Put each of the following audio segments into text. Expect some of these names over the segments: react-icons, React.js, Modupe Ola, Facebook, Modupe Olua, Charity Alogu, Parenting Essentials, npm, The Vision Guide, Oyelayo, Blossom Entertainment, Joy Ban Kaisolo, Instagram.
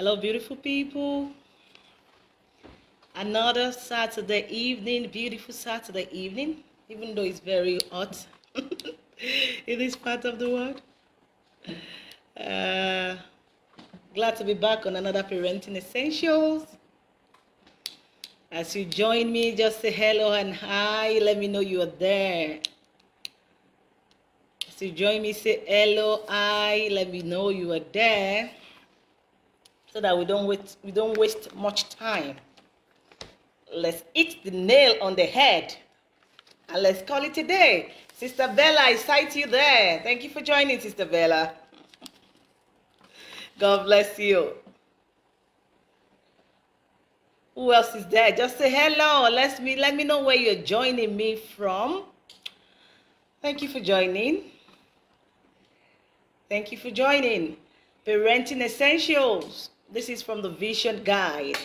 Hello, beautiful people. Another Saturday evening, beautiful Saturday evening, even though it's very hot in this part of the world. Glad to be back on another Parenting Essentials. As you join me, just say hello and hi. Let me know you are there. As you join me, say hello, hi. Let me know you are there. So that we don't waste much time. Let's hit the nail on the head and let's call it a day. Sister Bella, I sight you there. Thank you for joining, Sister Bella. God bless you. Who else is there? Just say hello. Let me know where you're joining me from. Thank you for joining. Thank you for joining. Parenting Essentials. This is from the Vision Guide.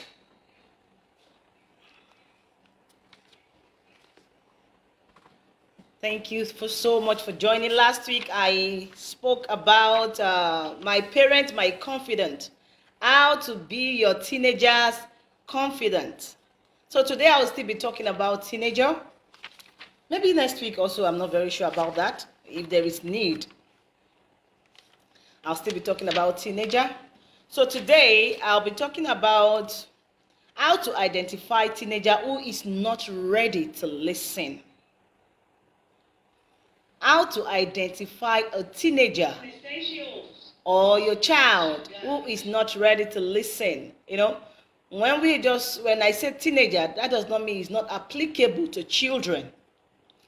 Thank you so much for joining. Last week I spoke about my parent, my confidant, how to be your teenager's confidant. So today I will still be talking about teenager. Maybe next week also, I'm not very sure about that. If there is need, I'll still be talking about teenager. So today I'll be talking about how to identify teenager who is not ready to listen. How to identify a teenager or your child who is not ready to listen. You know, when I say teenager, that does not mean it's not applicable to children.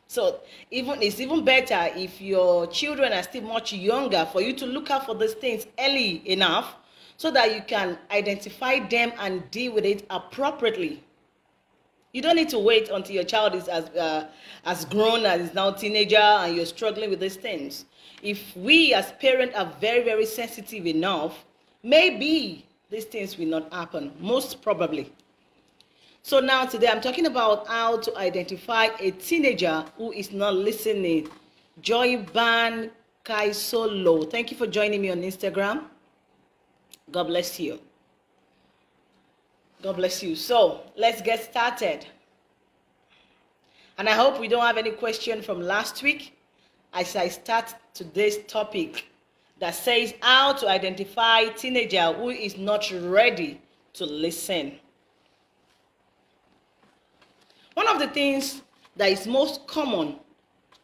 So it's even better if your children are still much younger for you to look out for these things early enough so that you can identify them and deal with it appropriately. You don't need to wait until your child is as grown and is now a teenager and you're struggling with these things. If we as parents are very, very sensitive enough, maybe these things will not happen, most probably. So now today I'm talking about how to identify a teenager who is not listening. Joy Ban Kaisolo, thank you for joining me on Instagram. God bless you. God bless you. So let's get started. And I hope we don't have any question from last week as I start today's topic that says how to identify a teenager who is not ready to listen. One of the things that is most common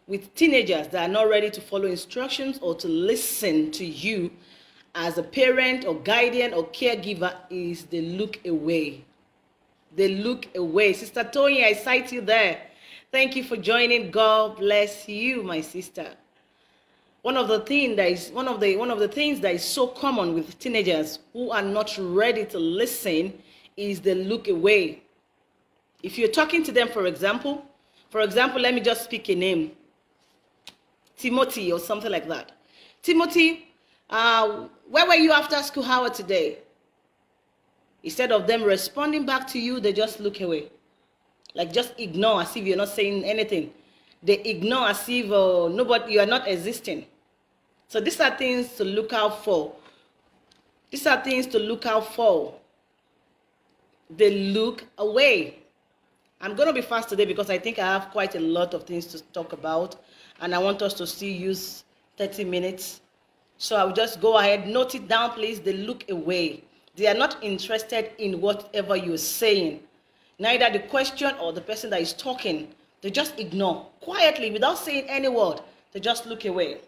with teenagers that are not ready to follow instructions or to listen to you as a parent or guardian or caregiver is they look away. They look away. Sister Tony, I sight you there. Thank you for joining. God bless you, my sister. One of the things that is so common with teenagers who are not ready to listen is they look away. If you're talking to them, for example, let me just pick a name, Timothy or something like that. Timothy, where were you after school hour today? Instead of them responding back to you, they just look away. Like just ignore as if you're not saying anything. They ignore as if you are not existing. So these are things to look out for. These are things to look out for. They look away. I'm going to be fast today because I think I have quite a lot of things to talk about and I want us to still use 30 minutes. So I'll just go ahead, note it down, please. They look away. They are not interested in whatever you're saying, neither the question or the person that is talking. They just ignore quietly without saying any word. They just look away.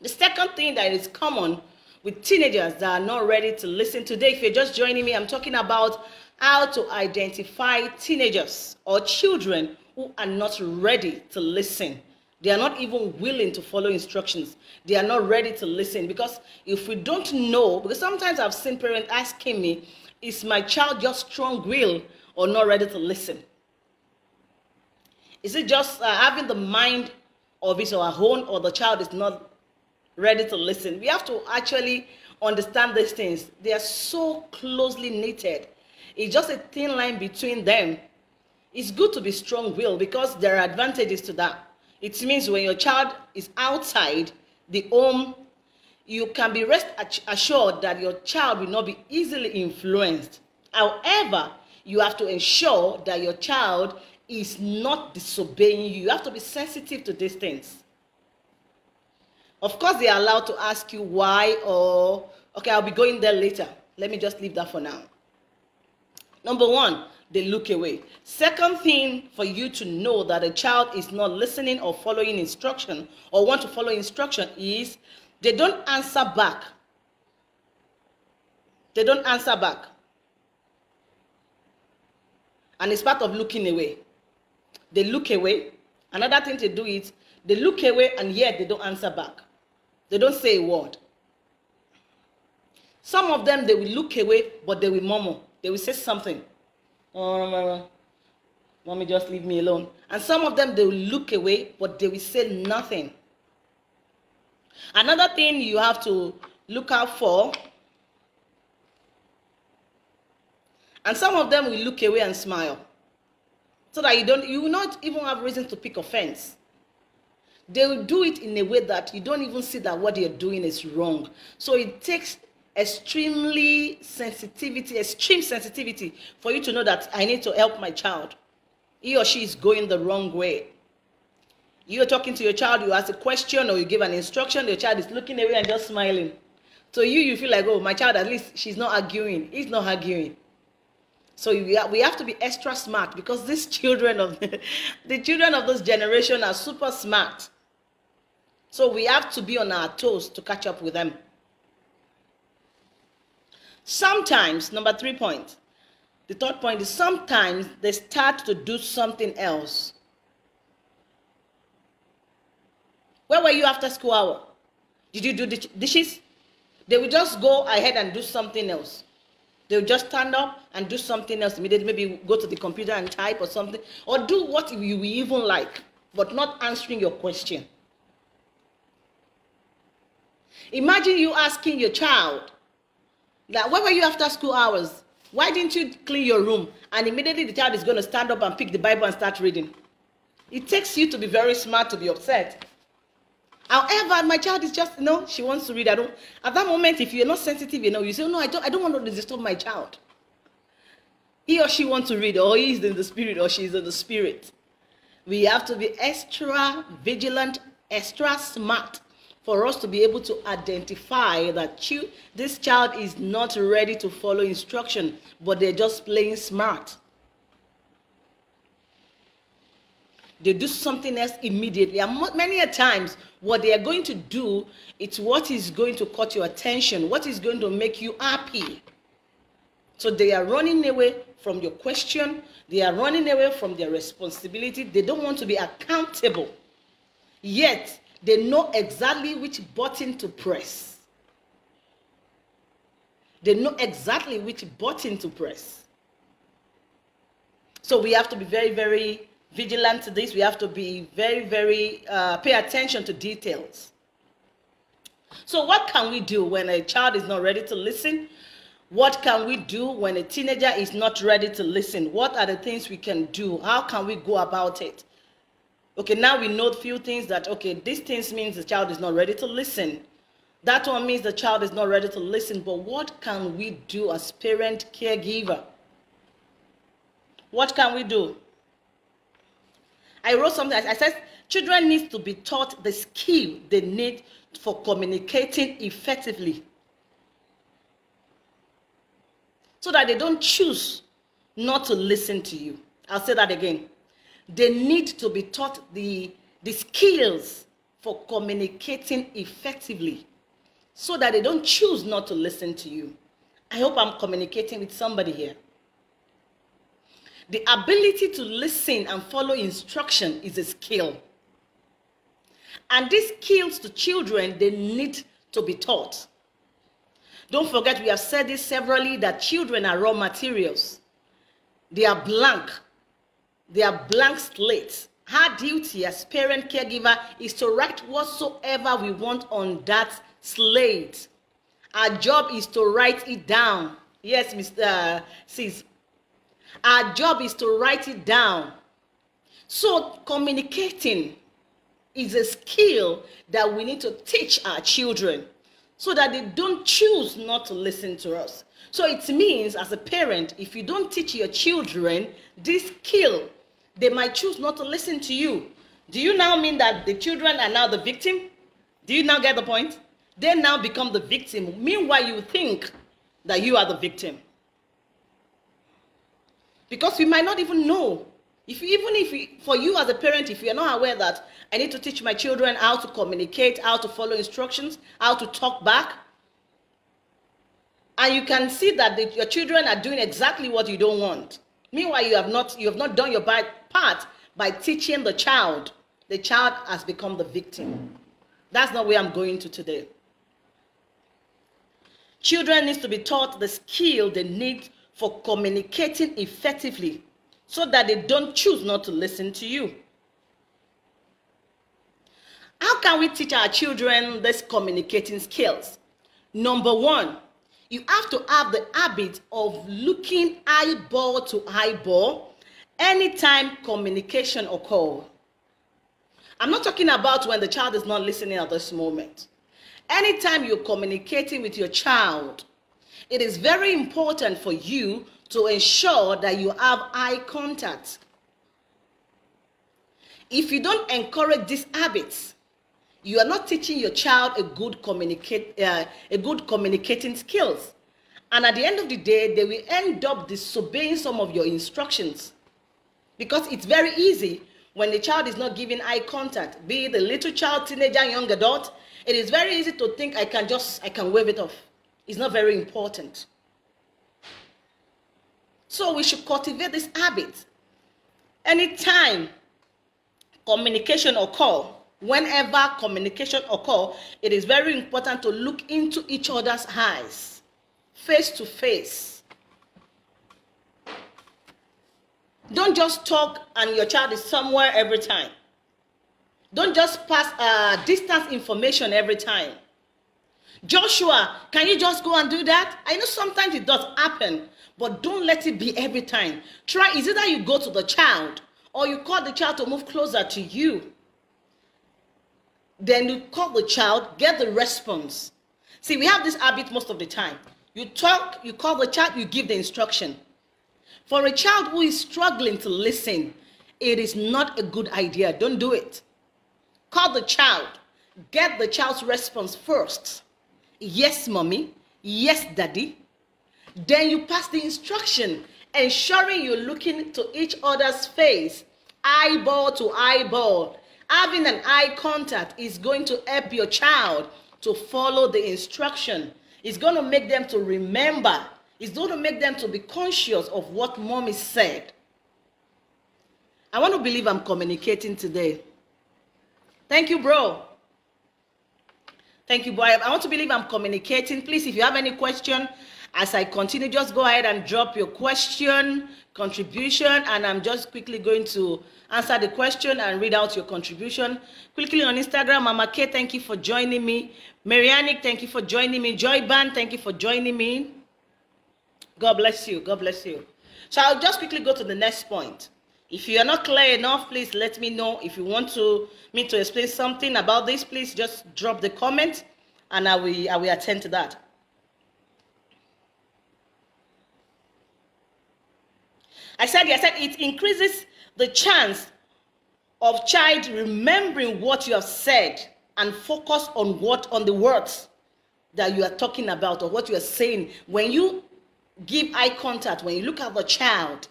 The second thing that is common with teenagers that are not ready to listen today, if you're just joining me, I'm talking about how to identify teenagers or children who are not ready to listen. They are not even willing to follow instructions. They are not ready to listen because if we don't know, because sometimes I've seen parents asking me, is my child just strong-willed or not ready to listen? Is it just having the mind of his or her own, or the child is not ready to listen? We have to actually understand these things. They are so closely knitted. It's just a thin line between them. It's good to be strong-willed because there are advantages to that. It means when your child is outside the home, you can be rest assured that your child will not be easily influenced. However, you have to ensure that your child is not disobeying you. You have to be sensitive to these things. Of course, they are allowed to ask you why, or, okay, I'll be going there later. Let me just leave that for now. Number one, they look away. Second thing for you to know that a child is not listening or following instruction or want to follow instruction is they don't answer back. They don't answer back. And it's part of looking away. They look away. Another thing to do is they look away and yet they don't answer back. They don't say a word. Some of them, they will look away, but they will murmur. They will say something. Oh, mommy, just leave me alone. And some of them, they will look away, but they will say nothing. Another thing you have to look out for, and some of them will look away and smile, so that you will not even have reason to pick offense. They will do it in a way that you don't even see that what you're doing is wrong. So it takes extreme sensitivity for you to know that I need to help my child. He or she is going the wrong way. You're talking to your child, you ask a question or you give an instruction, your child is looking away and just smiling. So you feel like, oh, my child, at least she's not arguing, he's not arguing. So we have to be extra smart, because these children of the children of this generation are super smart. So we have to be on our toes to catch up with them. Sometimes, number 3 point, the third point is sometimes they start to do something else. Where were you after school hour? Did you do dishes? They will just go ahead and do something else. They will just stand up and do something else immediately. Maybe go to the computer and type or something. Or do what you even like, but not answering your question. Imagine you asking your child, that, where were you after school hours? Why didn't you clean your room? And immediately the child is going to stand up and pick the Bible and start reading. It takes you to be very smart to be upset. However, my child is just, no, she wants to read. At that moment, if you're not sensitive, you say, no, I don't want to disturb my child. He or she wants to read, or he is in the spirit, or she is in the spirit. We have to be extra vigilant, extra smart for us to be able to identify that this child is not ready to follow instruction, but they're just playing smart. They do something else immediately. And many a times, what they are going to do, it's what is going to catch your attention, what is going to make you happy. So they are running away from your question. They are running away from their responsibility. They don't want to be accountable. Yet, they know exactly which button to press. They know exactly which button to press. So we have to be very, very vigilant to this. We have to be very, very pay attention to details. So what can we do when a child is not ready to listen? What can we do when a teenager is not ready to listen? What are the things we can do? How can we go about it? Okay, now we know a few things that, okay, these things means the child is not ready to listen. That one means the child is not ready to listen. But what can we do as parent caregiver? What can we do? I wrote something, I said, children need to be taught the skill they need for communicating effectively, so that they don't choose not to listen to you. I'll say that again. They need to be taught the skills for communicating effectively, so that they don't choose not to listen to you. I hope I'm communicating with somebody here. The ability to listen and follow instruction is a skill. And these skills to children, they need to be taught. Don't forget, we have said this severally, that children are raw materials. They are blank. They are blank slates. Our duty as parent caregiver is to write whatsoever we want on that slate. Our job is to write it down. Yes, Mr. Sis. Our job is to write it down. So communicating is a skill that we need to teach our children, so that they don't choose not to listen to us. So it means, as a parent, if you don't teach your children this skill, they might choose not to listen to you. Do you now mean that the children are now the victim? Do you now get the point? They now become the victim. Meanwhile, you think that you are the victim. Because we might not even know. For you as a parent, if you're not aware that I need to teach my children how to communicate, how to follow instructions, how to talk back, and you can see that your children are doing exactly what you don't want. Meanwhile, you have not done your part by teaching the child. The child has become the victim. That's not where I'm going to today. Children need to be taught the skill they need for communicating effectively so that they don't choose not to listen to you. How can we teach our children these communicating skills? Number one, you have to have the habit of looking eyeball to eyeball anytime communication occurs. I'm not talking about when the child is not listening at this moment. Anytime you're communicating with your child, it is very important for you to ensure that you have eye contact. If you don't encourage these habits, you are not teaching your child a good communicating skills. And at the end of the day, they will end up disobeying some of your instructions. Because it's very easy when the child is not giving eye contact, be it a little child, teenager, young adult, it is very easy to think I can wave it off. It's not very important. So we should cultivate this habit. Anytime communication occurs, whenever communication occurs, it is very important to look into each other's eyes, face to face. Don't just talk and your child is somewhere every time. Don't just pass distance information every time. Joshua, can you just go and do that? I know sometimes it does happen, but don't let it be every time. Try, is either you go to the child or you call the child to move closer to you. Then you call the child, get the response. See, we have this habit most of the time. You talk, you call the child, you give the instruction. For a child who is struggling to listen, it is not a good idea. Don't do it. Call the child. Get the child's response first. Yes, mommy. Yes, daddy. Then you pass the instruction, ensuring you're looking to each other's face, eyeball to eyeball. Having an eye contact is going to help your child to follow the instruction. It's going to make them to remember. It's going to make them to be conscious of what mommy said. I want to believe I'm communicating today. Thank you, bro. Thank you, boy. I want to believe I'm communicating. Please, if you have any question, as I continue, just go ahead and drop your question, contribution, and I'm just quickly going to answer the question and read out your contribution. Quickly on Instagram, Mama K, thank you for joining me. Marianic, thank you for joining me. Joyban, thank you for joining me. God bless you. God bless you. So I'll just quickly go to the next point. If you are not clear enough, please let me know. If you want me to explain something about this, please just drop the comment and I will attend to that. I said it increases the chance of child remembering what you have said and focus on the words that you are talking about or what you are saying. When you give eye contact, when you look at the child,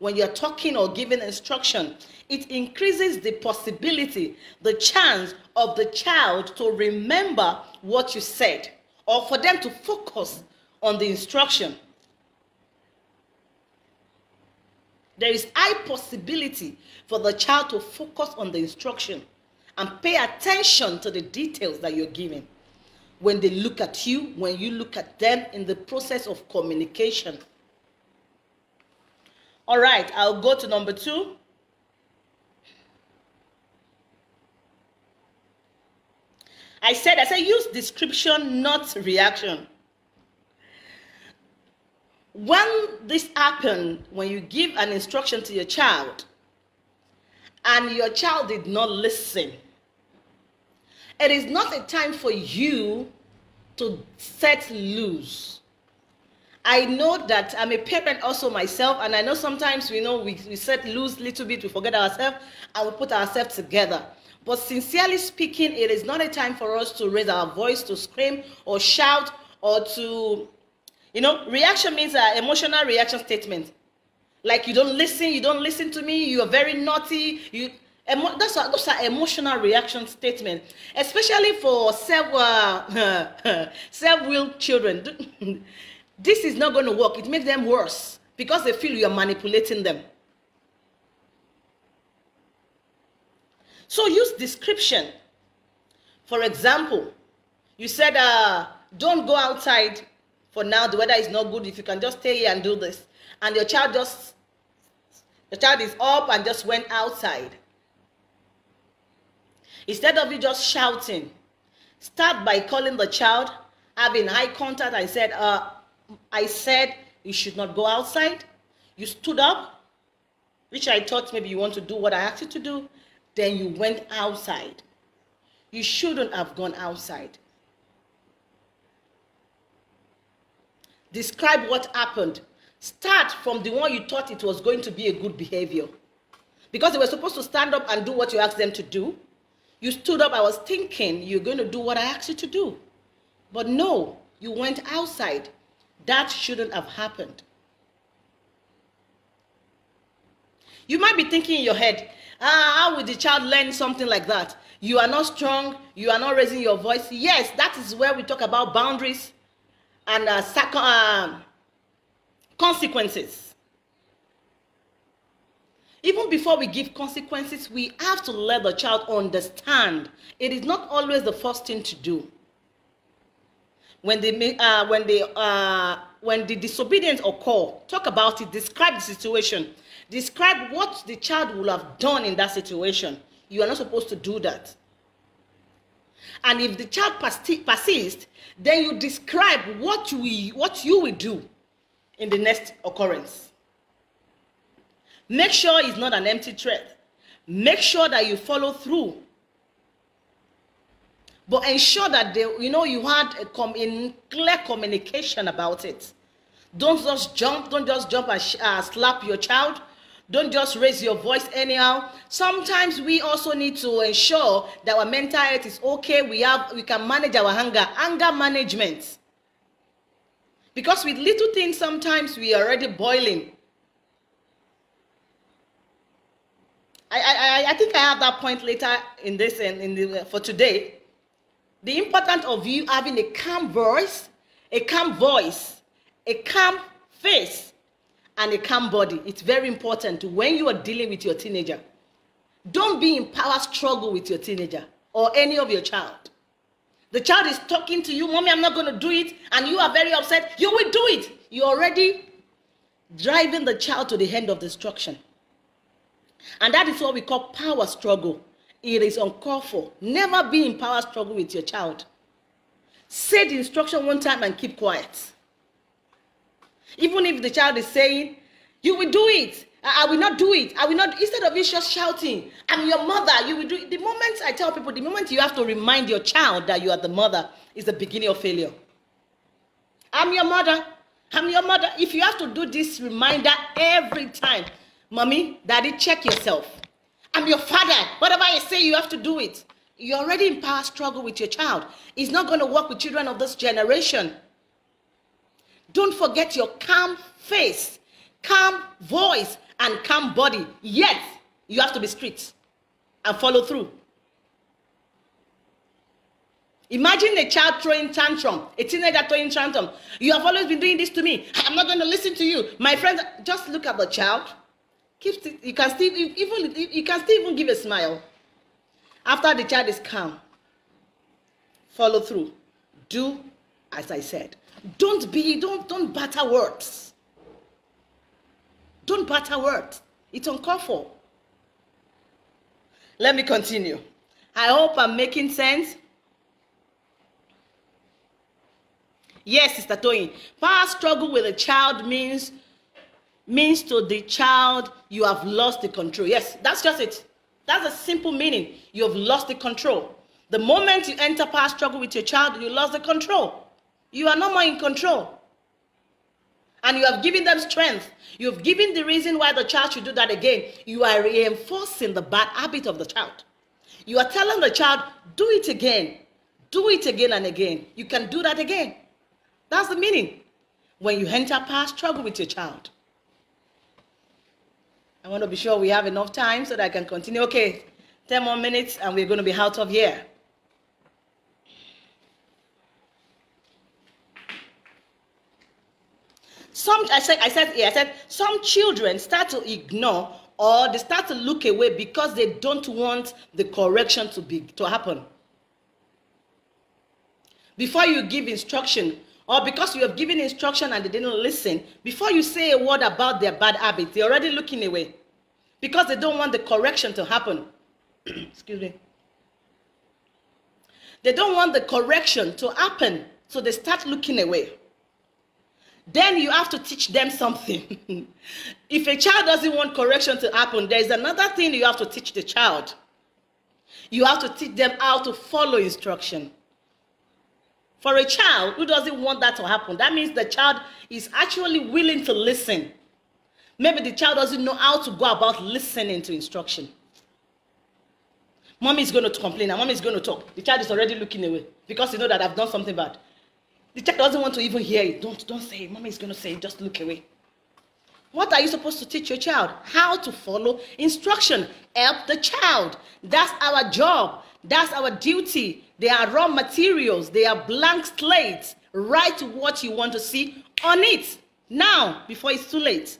when you're talking or giving instruction, it increases the possibility, the chance of the child to remember what you said or for them to focus on the instruction. There is high possibility for the child to focus on the instruction and pay attention to the details that you're giving when they look at you, when you look at them in the process of communication. All right, I'll go to number two. I said use description, not reaction. When this happens, when you give an instruction to your child and your child did not listen, it is not a time for you to set loose. I know that I'm a parent also myself, and I know sometimes we set loose a little bit, we forget ourselves, and we put ourselves together. But sincerely speaking, it is not a time for us to raise our voice, to scream or shout, or to, reaction means an emotional reaction statement. Like you don't listen to me, you are very naughty. Those are emotional reaction statements, especially for self-willed children. This is not going to work. It makes them worse because they feel you are manipulating them. So use description. For example, you said, don't go outside for now. The weather is not good. If you can just stay here and do this. And your child is up and just went outside. Instead of you just shouting, start by calling the child, having eye contact. I said you should not go outside. You stood up, which I thought maybe you want to do what I asked you to do. Then you went outside. You shouldn't have gone outside. Describe what happened. Start from the one you thought it was going to be a good behavior. Because they were supposed to stand up and do what you asked them to do. You stood up, I was thinking you're going to do what I asked you to do. But no, you went outside. That shouldn't have happened. You might be thinking in your head, how would the child learn something like that? You are not strong. You are not raising your voice. Yes, that is where we talk about boundaries and consequences. Even before we give consequences, we have to let the child understand it is not always the first thing to do. When the disobedience occurs, talk about it, describe the situation. Describe what the child will have done in that situation. You are not supposed to do that. And if the child persists, then you describe what you will do in the next occurrence. Make sure it's not an empty threat. Make sure that you follow through. But ensure that you had a clear communication about it. Don't just jump. Don't just jump and slap your child. Don't just raise your voice anyhow. Sometimes we also need to ensure that our mental health is okay. We can manage our anger. Anger management. Because with little things, sometimes we are already boiling. I think I have that point later in this and for today. The importance of you having a calm voice, a calm face, and a calm body. It's very important when you are dealing with your teenager. Don't be in power struggle with your teenager or any of your child. The child is talking to you, Mommy, I'm not going to do it, and you are very upset. You will do it. You're already driving the child to the hand of destruction. And that is what we call power struggle. It is uncalled for. Never be in power struggle with your child. Say the instruction one time and keep quiet. Even if the child is saying, you will do it. I will not do it. I will not. Instead of you just shouting, I'm your mother. You will do it. The moment I tell people, the moment you have to remind your child that you are the mother is the beginning of failure. I'm your mother. I'm your mother. If you have to do this reminder every time, Mommy, Daddy, check yourself. I'm your father. Whatever I say, you have to do it. You're already in power struggle with your child. It's not going to work with children of this generation. Don't forget your calm face, calm voice, and calm body. Yet, you have to be strict and follow through. Imagine a child throwing tantrum, a teenager throwing tantrum. You have always been doing this to me. I'm not going to listen to you. My friends, just look at the child. You can still even give a smile. After the child is calm, follow through. Do as I said. Don't batter words. Don't batter words. It's uncalled for. Let me continue. I hope I'm making sense. Yes, Sister Toyin. Power struggle with a child means to the child you have lost the control. Yes, that's just it. That's a simple meaning. You have lost the control. The moment you enter power struggle with your child, you lost the control. You are no more in control. And you have given them strength. You've given the reason why the child should do that again. You are reinforcing the bad habit of the child. You are telling the child, do it again. Do it again and again. You can do that again. That's the meaning. When you enter past struggle with your child. I want to be sure we have enough time so that I can continue. Okay, 10 more minutes and we're going to be out of here. I said some children start to ignore or they start to look away because they don't want the correction to happen. Before you give instruction, or because you have given instruction and they didn't listen, before you say a word about their bad habits, they're already looking away because they don't want the correction to happen. Excuse me. They don't want the correction to happen, so they start looking away. Then you have to teach them something. If a child doesn't want correction to happen, there is another thing you have to teach the child. You have to teach them how to follow instruction. For a child who doesn't want that to happen, that means the child is actually willing to listen. Maybe the child doesn't know how to go about listening to instruction. Mommy is going to complain and mommy is going to talk. The child is already looking away because you know that I've done something bad. The child doesn't want to even hear it. Don't say it. Mommy is going to say it. Just look away. What are you supposed to teach your child? How to follow instruction. Help the child. That's our job. That's our duty. They are raw materials. They are blank slates. Write what you want to see on it now before it's too late.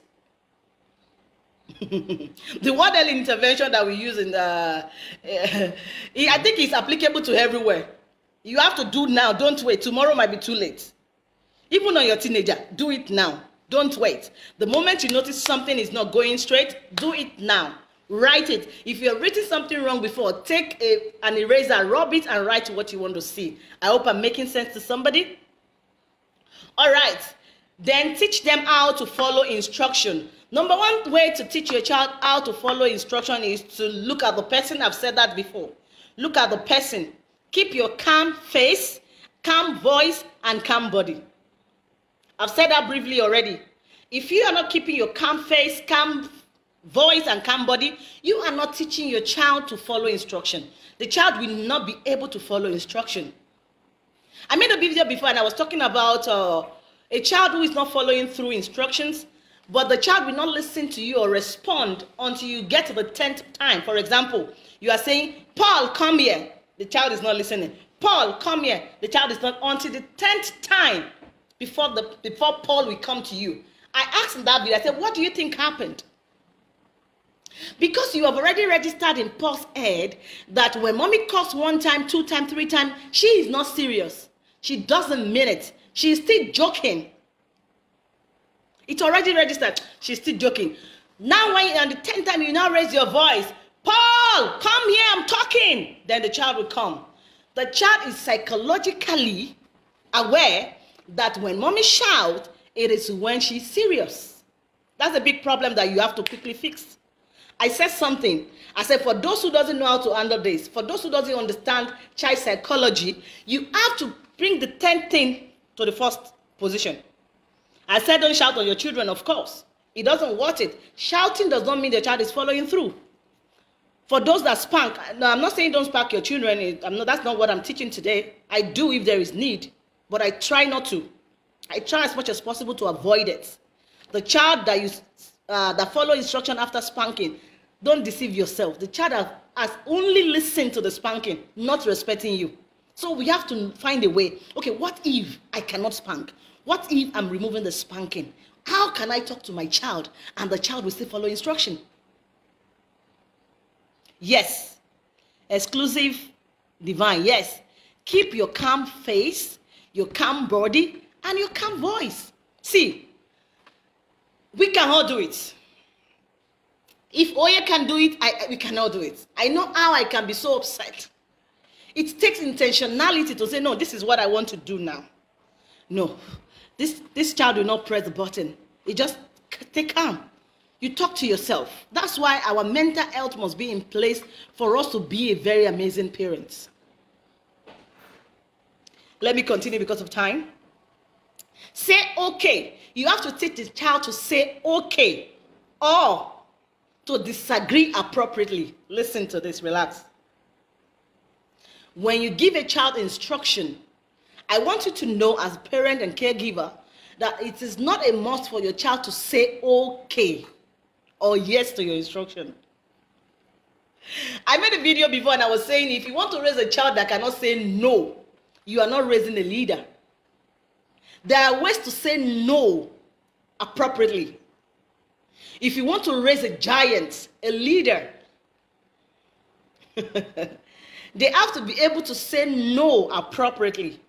The word intervention that we use in the, I think it's applicable to everywhere. You have to do now. Don't wait. Tomorrow might be too late. Even on your teenager, do it now. Don't wait. The moment you notice something is not going straight, do it now. Write it. If you've written something wrong before, take an eraser, rub it, and write what you want to see. I hope I'm making sense to somebody. All right. Then teach them how to follow instruction. Number one way to teach your child how to follow instruction is to look at the person. I've said that before. Look at the person. Keep your calm face, calm voice, and calm body. I've said that briefly already. If you are not keeping your calm face, calm voice, and calm body, you are not teaching your child to follow instruction. The child will not be able to follow instruction. I made a video before and I was talking about a child who is not following through instructions, but the child will not listen to you or respond until you get to the 10th time. For example, you are saying, Paul, come here. The child is not listening. Paul, come here. The child is not, until the 10th time before Paul will come to you. I asked in that video, I said, what do you think happened? Because you have already registered in Paul's head that when mommy calls one time, two times, three times, she is not serious. She doesn't mean it. She is still joking. It's already registered. She's still joking. Now when on the 10th time you now raise your voice, Paul, come here, I'm talking. Then the child will come. The child is psychologically aware that when mommy shouts, it is when she's serious. That's a big problem that you have to quickly fix. I said something. I said, for those who doesn't know how to handle this, for those who doesn't understand child psychology, you have to bring the 10th thing to the first position. I said, don't shout on your children, of course. It doesn't worth it. Shouting does not mean the child is following through. For those that spank, no, I'm not saying don't spank your children. That's not what I'm teaching today. I do if there is need, but I try not to. I try as much as possible to avoid it. The child that follow instruction after spanking, don't deceive yourself. The child has only listened to the spanking, not respecting you. So we have to find a way. Okay, what if I cannot spank? What if I'm removing the spanking? How can I talk to my child and the child will still follow instruction? Yes. Exclusive divine. Yes. Keep your calm face, your calm body, and your calm voice. See, we can all do it. If Oya can do it, we can all do it. I know how I can be so upset. It takes intentionality to say, no, this is what I want to do now. No, this child will not press the button. It just take calm. You talk to yourself. That's why our mental health must be in place for us to be a very amazing parent. Let me continue because of time. Say okay. You have to teach the child to say okay or to disagree appropriately. Listen to this, relax. When you give a child instruction, I want you to know as parent and caregiver that it is not a must for your child to say okay or yes to your instruction. I made a video before and I was saying if you want to raise a child that cannot say no, you are not raising a leader. There are ways to say no appropriately. If you want to raise a giant, a leader, they have to be able to say no appropriately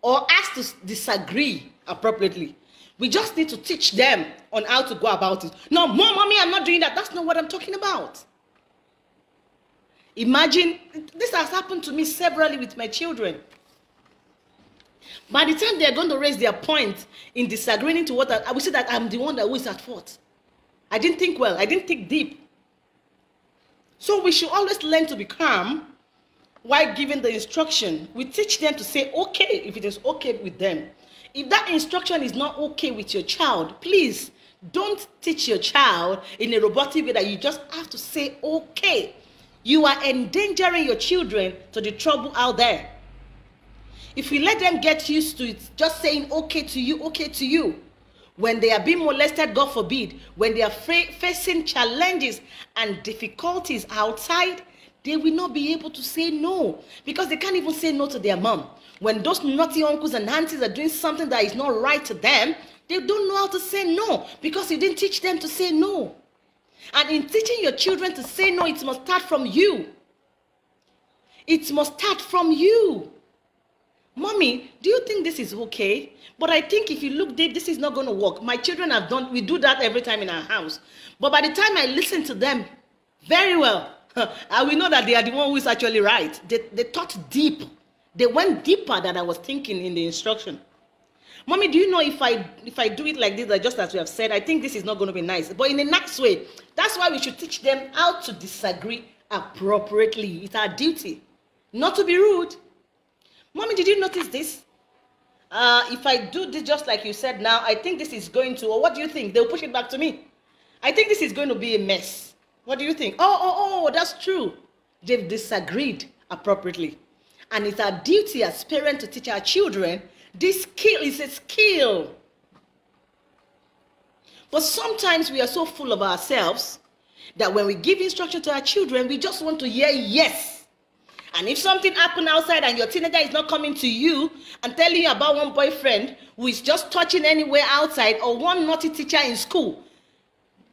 or ask to disagree appropriately. We just need to teach them on how to go about it. No, mommy, I'm not doing that. That's not what I'm talking about. Imagine, this has happened to me severally with my children. By the time they're going to raise their point in disagreeing to what I would say that I'm the one that was at fault. I didn't think well. I didn't think deep. So we should always learn to be calm while giving the instruction. We teach them to say okay if it is okay with them. If that instruction is not okay with your child, please don't teach your child in a robotic way that you just have to say okay. You are endangering your children to the trouble out there. If we let them get used to it, just saying okay to you, when they are being molested, God forbid, when they are facing challenges and difficulties outside, they will not be able to say no because they can't even say no to their mom. When those naughty uncles and aunties are doing something that is not right to them, they don't know how to say no because you didn't teach them to say no. And in teaching your children to say no, it must start from you. It must start from you. Mommy, do you think this is okay? But I think if you look deep, this is not going to work. My children have done, we do that every time in our house. But by the time I listen to them very well, I will know that they are the one who is actually right. They thought deep. They went deeper than I was thinking in the instruction. Mommy, do you know if I do it like this, that just as we have said, I think this is not going to be nice. But in a nice way, that's why we should teach them how to disagree appropriately. It's our duty. Not to be rude. Mommy, did you notice this? If I do this just like you said now, I think this is going to, or what do you think? They'll push it back to me. I think this is going to be a mess. What do you think? Oh, that's true. They've disagreed appropriately. And it's our duty as parents to teach our children. This skill is a skill. But sometimes we are so full of ourselves that when we give instruction to our children, we just want to hear yes. And if something happened outside and your teenager is not coming to you and telling you about one boyfriend who is just touching anywhere outside or one naughty teacher in school,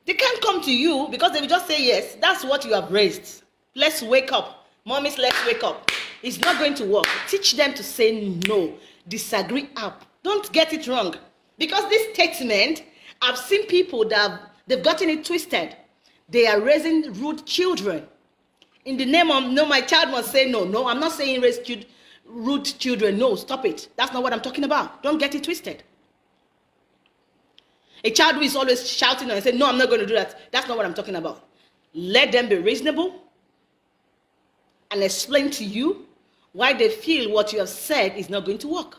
they can't come to you because they will just say yes. That's what you have raised. Let's wake up. Mommies, let's wake up. It's not going to work. Teach them to say no. Disagree up. Don't get it wrong. Because this statement, I've seen people that they've gotten it twisted. They are raising rude children. In the name of, no, my child must say no. No, I'm not saying raise rude children. No, stop it. That's not what I'm talking about. Don't get it twisted. A child who is always shouting and saying, no, I'm not going to do that. That's not what I'm talking about. Let them be reasonable and explain to you why they feel what you have said is not going to work.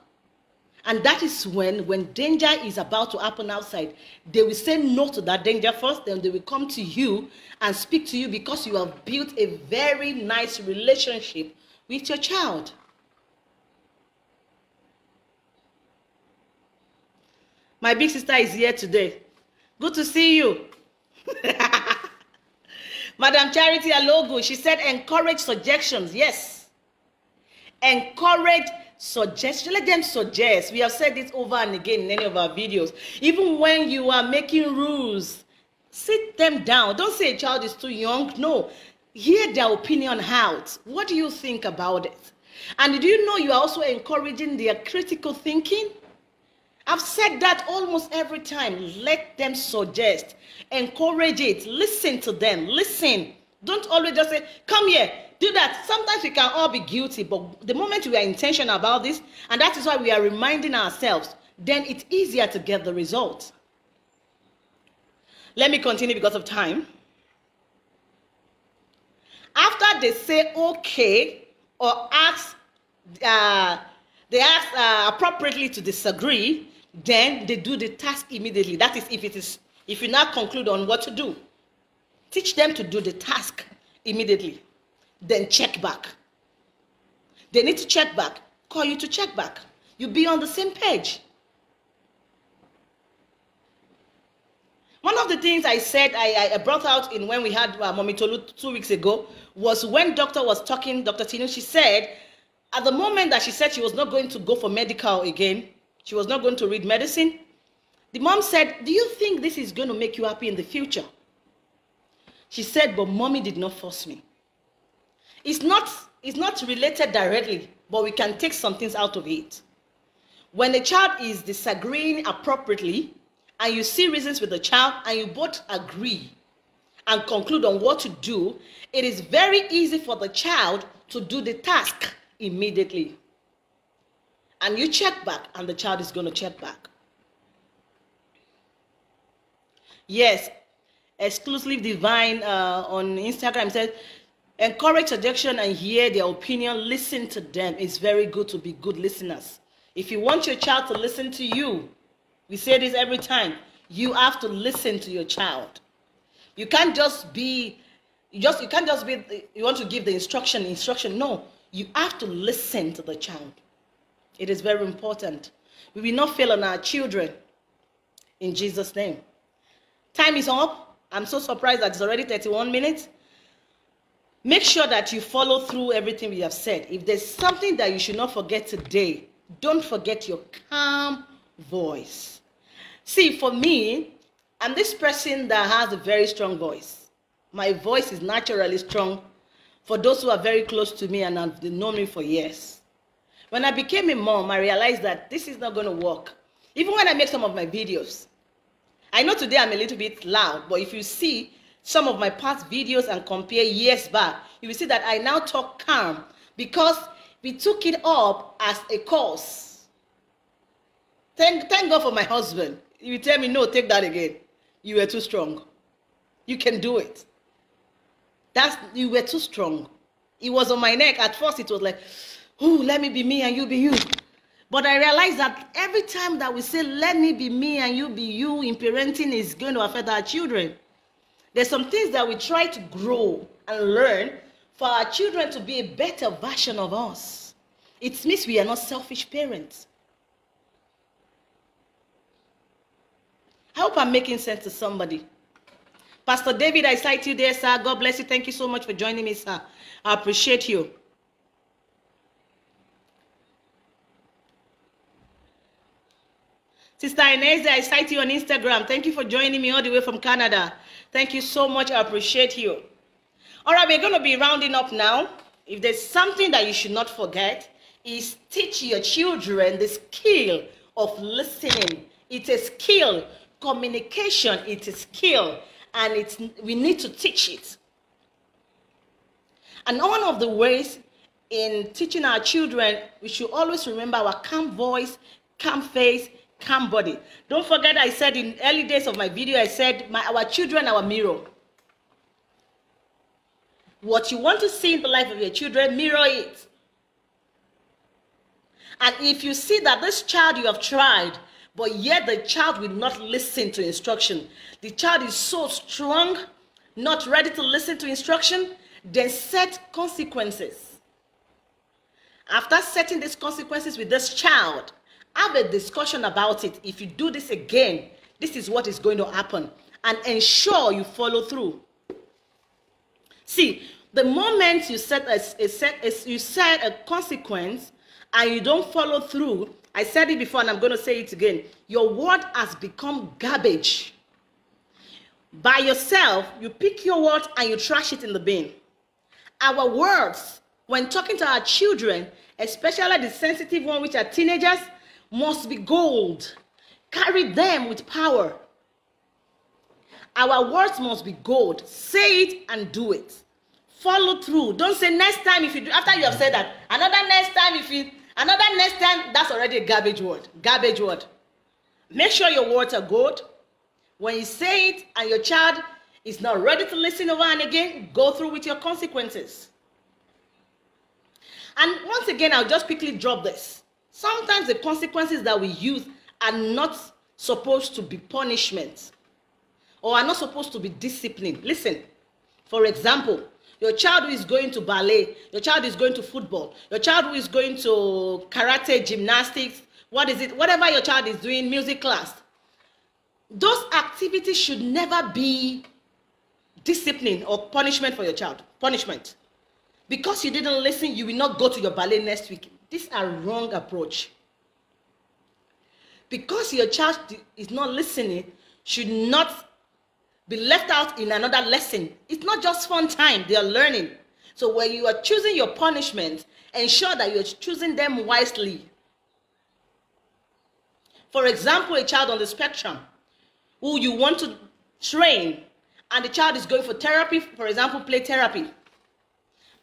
And that is when danger is about to happen outside, they will say no to that danger first, then they will come to you and speak to you because you have built a very nice relationship with your child. My big sister is here today. Good to see you. Madam Charity Alogu, she said encourage suggestions. Yes. Encourage suggestion. Let them suggest. We have said this over and again in any of our videos. Even when you are making rules, sit them down. Don't say a child is too young. No. Hear their opinion out. What do you think about it? And do you know you are also encouraging their critical thinking? I've said that almost every time. Let them suggest. Encourage it. Listen to them. Listen. Don't always just say, come here. Do that. Sometimes we can all be guilty, but the moment we are intentional about this, and that is why we are reminding ourselves, then it's easier to get the result. Let me continue because of time. After they say okay or ask they ask appropriately to disagree, then they do the task immediately. That is, if you now conclude on what to do, teach them to do the task immediately, then check back. They need to check back. Call you to check back. You'll be on the same page. One of the things I said I brought out in when we had Mommy Tolu 2 weeks ago was when doctor was talking, Dr. Tinu, she said at the moment that she said she was not going to go for medical again, she was not going to read medicine, the mom said, do you think this is going to make you happy in the future? She said, but Mommy did not force me. It's not related directly, but we can take some things out of it. When a child is disagreeing appropriately, and you see reasons with the child, and you both agree and conclude on what to do, it is very easy for the child to do the task immediately. And you check back, and the child is going to check back. Yes, Exclusive Divine on Instagram says, encourage suggestion and hear their opinion. Listen to them. It's very good to be good listeners. If you want your child to listen to you, we say this every time, you have to listen to your child. You can't just be, you want to give the instruction. No, you have to listen to the child. It is very important. We will not fail on our children in Jesus' name. Time is up. I'm so surprised that it's already 31 minutes. Make sure that you follow through everything we have said. If there's something that you should not forget today, don't forget your calm voice. See, for me, I'm this person that has a very strong voice. My voice is naturally strong for those who are very close to me and have known me for years. When I became a mom, I realized that this is not going to work. Even when I make some of my videos, I know today I'm a little bit loud, but if you see some of my past videos and compare years back, you will see that I now talk calm because we took it up as a course. Thank God for my husband. He will tell me, no, take that again. You were too strong. You can do it. You were too strong. It was on my neck. At first, it was like, ooh, let me be me and you be you. But I realized that every time that we say, let me be me and you be you in parenting is going to affect our children. There's some things that we try to grow and learn for our children to be a better version of us. It means we are not selfish parents. I hope I'm making sense to somebody. Pastor David, I cite you there, sir. God bless you. Thank you so much for joining me, sir. I appreciate you. Sister Inez, I cite you on Instagram. Thank you for joining me all the way from Canada. Thank you so much. I appreciate you. All right, we're going to be rounding up now. If there's something that you should not forget, is teach your children the skill of listening. It's a skill. Communication, it's a skill. And we need to teach it. And one of the ways in teaching our children, we should always remember our calm voice, calm face, calm body. Don't forget, I said in early days of my video, I said our children, our mirror. What you want to see in the life of your children, mirror it. And if you see that this child you have tried, but yet the child will not listen to instruction, the child is so strong, not ready to listen to instruction, then set consequences. After setting these consequences with this child, have a discussion about it. If you do this again, this is what is going to happen, and ensure you follow through. See, the moment you set a consequence and you don't follow through, I said it before and I'm going to say it again, your word has become garbage. By yourself, you pick your word and you trash it in the bin. Our words, when talking to our children, especially the sensitive ones, which are teenagers, must be gold. Carry them with power. Our words must be gold. Say it and do it. Follow through. Don't say next time if you do, after you have said that, another next time, that's already a garbage word. Garbage word. Make sure your words are gold. When you say it and your child is not ready to listen over and again, go through with your consequences. And once again, I'll just quickly drop this. Sometimes the consequences that we use are not supposed to be punishment or are not supposed to be discipline. Listen, for example, your child who is going to ballet, your child is going to football, your child who is going to karate, gymnastics, whatever your child is doing, music class. Those activities should never be discipline or punishment for your child. Punishment. Because you didn't listen, you will not go to your ballet next week. These are wrong approach. Because your child is not listening, should not be left out in another lesson. It's not just fun time, they are learning. So when you are choosing your punishment, ensure that you're choosing them wisely. For example, a child on the spectrum who you want to train, and the child is going for therapy, for example, play therapy.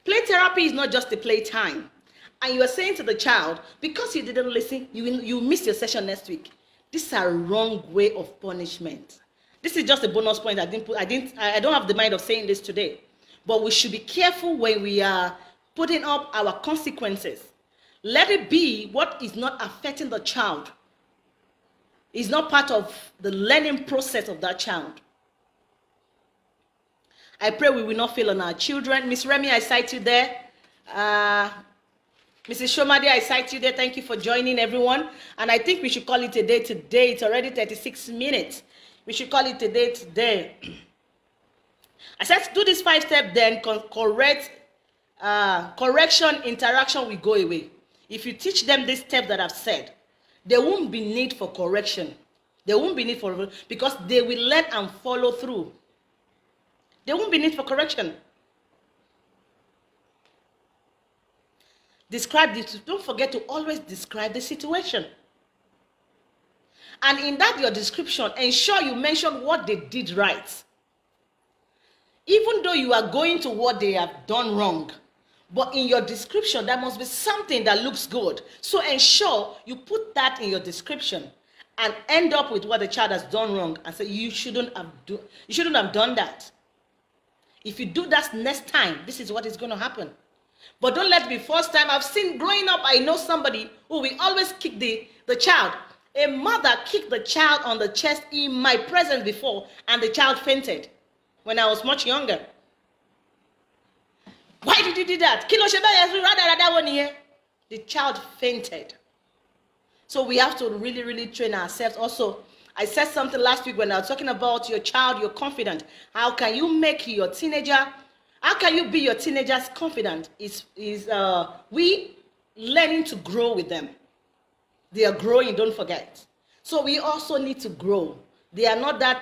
Play therapy is not just a play time. And you are saying to the child, because you didn't listen, you miss your session next week. These are wrong way of punishment. This is just a bonus point. I don't have the mind of saying this today. But we should be careful when we are putting up our consequences. Let it be what is not affecting the child. It's not part of the learning process of that child. I pray we will not fail on our children. Miss Remy, I cite you there. Mrs. Shomade, I cite you there. Thank you for joining, everyone. And I think we should call it a day today. It's already 36 minutes. We should call it a day today. I said do this 5-step, then correction, interaction will go away. If you teach them this step that I've said, there won't be need for correction. There won't be need for, because they will learn and follow through. There won't be need for correction. Describe this. Don't forget to always describe the situation. And in that your description, ensure you mention what they did right. Even though you are going to what they have done wrong, but in your description, there must be something that looks good. So ensure you put that in your description and end up with what the child has done wrong and say, you shouldn't have done that. If you do that next time, this is what is going to happen. But don't let it be first time. I've seen growing up, I know somebody who will always kick the child. A mother kicked the child on the chest in my presence before, and the child fainted when I was much younger. Why did you do that? The child fainted. So we have to really, really train ourselves. Also, I said something last week when I was talking about your child, your confident. How can you make your teenager, how can you be your teenager's confident? We learning to grow with them. They are growing, don't forget. So we also need to grow. They are not that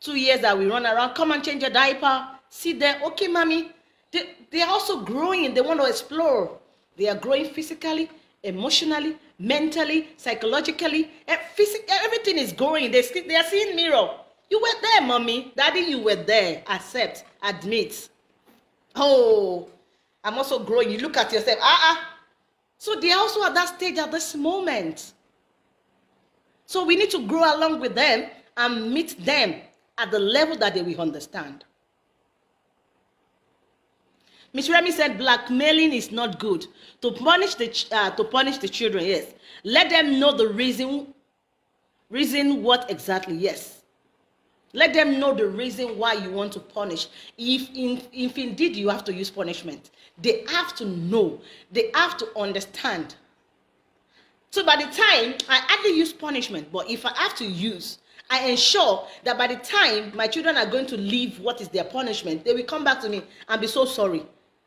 2 years that we run around, come and change your diaper, sit there, okay, mommy. They are also growing. They want to explore. They are growing physically, emotionally, mentally, psychologically. Everything is growing. They are seeing mirror. You were there, mommy. Daddy, you were there. Accept, admit. Oh, I'm also growing. You look at yourself. So they are also at that stage at this moment. So we need to grow along with them and meet them at the level that they will understand. Ms. Remy said blackmailing is not good. To punish the children, yes. Let them know the reason what exactly, yes. Let them know the reason why you want to punish. If indeed you have to use punishment, they have to know, they have to understand. So by the time I hardly use punishment, but if I have to use, I ensure that by the time my children are going to leave what is their punishment, they will come back to me and be so sorry.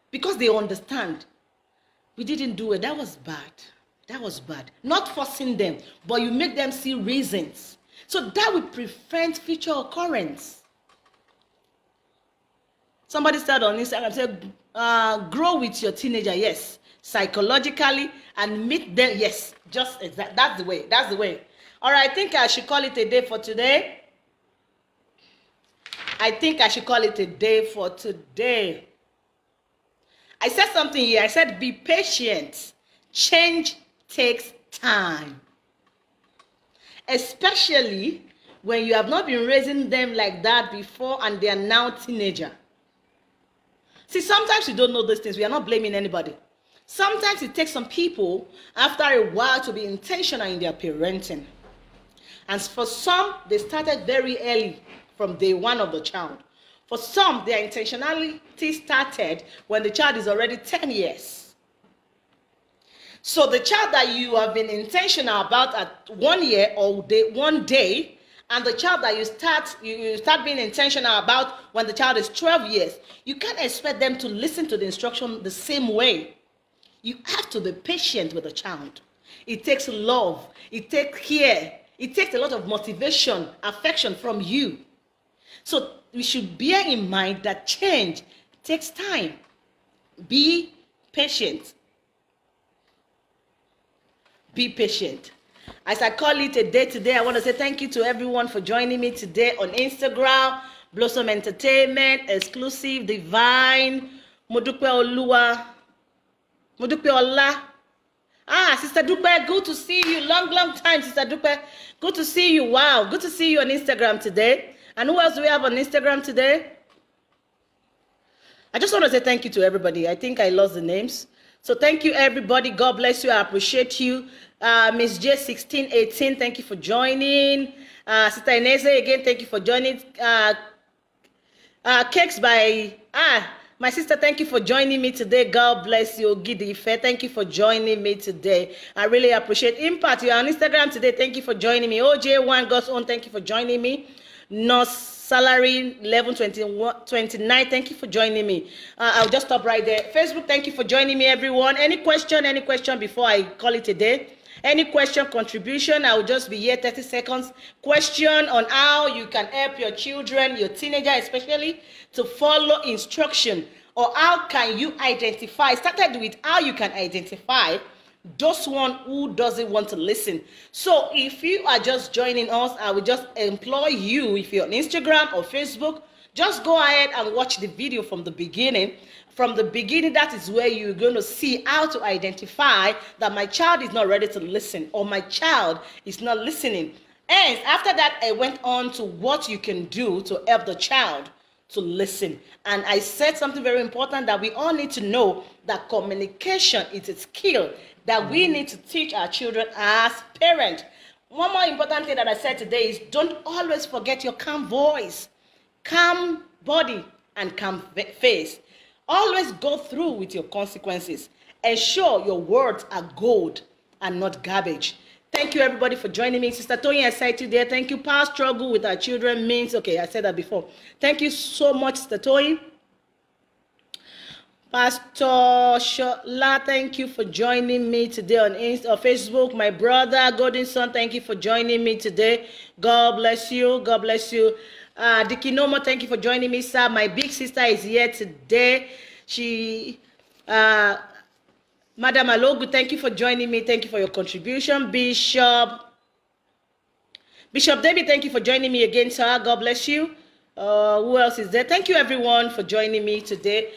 Because they understand. We didn't do it. That was bad. That was bad. Not forcing them, but you make them see reasons. So that will prevent future occurrence. Somebody said on Instagram, said, grow with your teenager, yes. Psychologically, and meet them, yes. Just exactly. That's the way. That's the way. All right, I think I should call it a day for today. I said something here. I said, be patient. Change takes time. Especially when you have not been raising them like that before and they are now teenager. See, sometimes we don't know these things. We are not blaming anybody. Sometimes it takes some people after a while to be intentional in their parenting. And for some, they started very early from day one of the child. For some, their intentionality started when the child is already 10 years. So the child that you have been intentional about at 1 year or one day, and the child that you start being intentional about when the child is 12 years, you can't expect them to listen to the instruction the same way. You have to be patient with the child. It takes love. It takes care. It takes a lot of motivation, affection from you. So we should bear in mind that change takes time. Be patient. Be patient. As I call it a day today, I want to say thank you to everyone for joining me today on Instagram, Blossom Entertainment, Exclusive, Divine, Modupe Olua, Modupe Ola. Ah, Sister Dupe, good to see you. Long time, Sister Dupe. Good to see you. Wow, good to see you on Instagram today. And who else do we have on Instagram today? I just want to say thank you to everybody. I think I lost the names. So thank you, everybody. God bless you. I appreciate you. Miss J1618, thank you for joining. Sister Ineze, again, thank you for joining. Cakes by... my sister, thank you for joining me today. God bless you. Gidife, thank you for joining me today. I really appreciate Impact. You are on Instagram today. Thank you for joining me. OJ1, God's Own, thank you for joining me. North Salary 1129, thank you for joining me. I'll just stop right there. Facebook, thank you for joining me, everyone. Any question before I call it a day? Any question, contribution, I will just be here 30 seconds. Question on how you can help your children, your teenager especially, to follow instruction. Or how can you identify, started with how you can identify those one who doesn't want to listen. So if you are just joining us, I will just implore you, if you're on Instagram or Facebook, just go ahead and watch the video from the beginning. From the beginning, that is where you're going to see how to identify that my child is not ready to listen or my child is not listening. And after that, I went on to what you can do to help the child to listen. And I said something very important that we all need to know, that communication is a skill that we need to teach our children as parents. One more important thing that I said today is don't always forget your calm voice, calm body, and calm face. Always go through with your consequences. Ensure your words are gold and not garbage. Thank you, everybody, for joining me. Sister Toyin Asaitu there. Thank you. Power struggle with our children means... Okay, I said that before. Thank you so much, Sister Toyin. Pastor Shola, thank you for joining me today on Facebook. My brother, Golden Son, thank you for joining me today. God bless you. God bless you. Dikinoma, thank you for joining me, sir. My big sister is here today. She, Madam Alogu, thank you for joining me. Thank you for your contribution. Bishop David, thank you for joining me again, sir. God bless you. Who else is there? Thank you, everyone, for joining me today.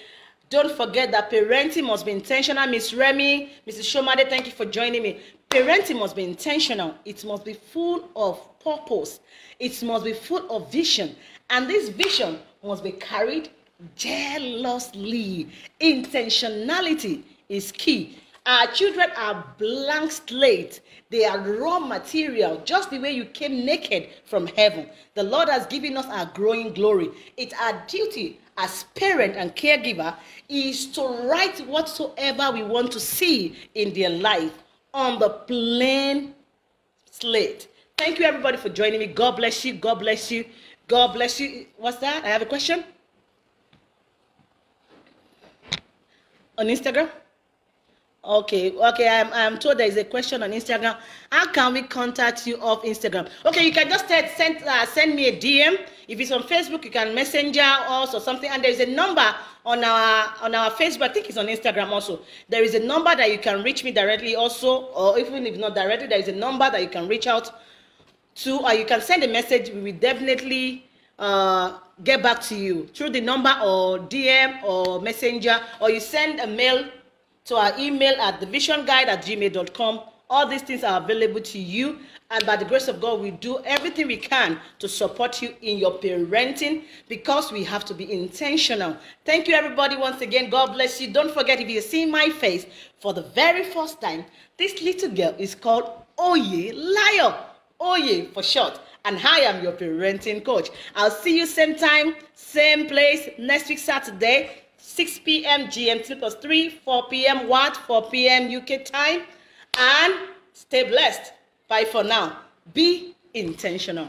Don't forget that parenting must be intentional. Miss Remy, Mrs. Shomade, thank you for joining me. Parenting must be intentional. It must be full of purpose. It must be full of vision. And this vision must be carried jealously. Intentionality is key. Our children are blank slate. They are raw material, just the way you came naked from heaven. The Lord has given us our growing glory. It's our duty as parent and caregiver is to write whatsoever we want to see in their life on the plain slate. Thank you, everybody, for joining me. God bless you. God bless you. God bless you. What's that? I have a question. On Instagram? Okay, I'm told there is a question on Instagram. How can we contact you off Instagram? Okay, you can just send me a DM. If it's on Facebook, you can messenger us or something. And there is a number on our Facebook. I think it's on Instagram also. There is a number that you can reach me directly also, or even if not directly, there is a number that you can reach out to, or you can send a message. We will definitely get back to you through the number or DM or messenger, or you send a mail to our email at thevisionguide@gmail.com All these things are available to you, and by the grace of God, we do everything we can to support you in your parenting, because we have to be intentional. Thank you, everybody, once again. God bless you. Don't forget, if you're seeing my face for the very first time, this little girl is called Oyelayo, Oye for short, and I am your parenting coach. I'll see you same time, same place, next week Saturday, 6 p.m. GMT plus 3, 4 p.m. What? 4 p.m. UK time. And stay blessed. Bye for now. Be intentional.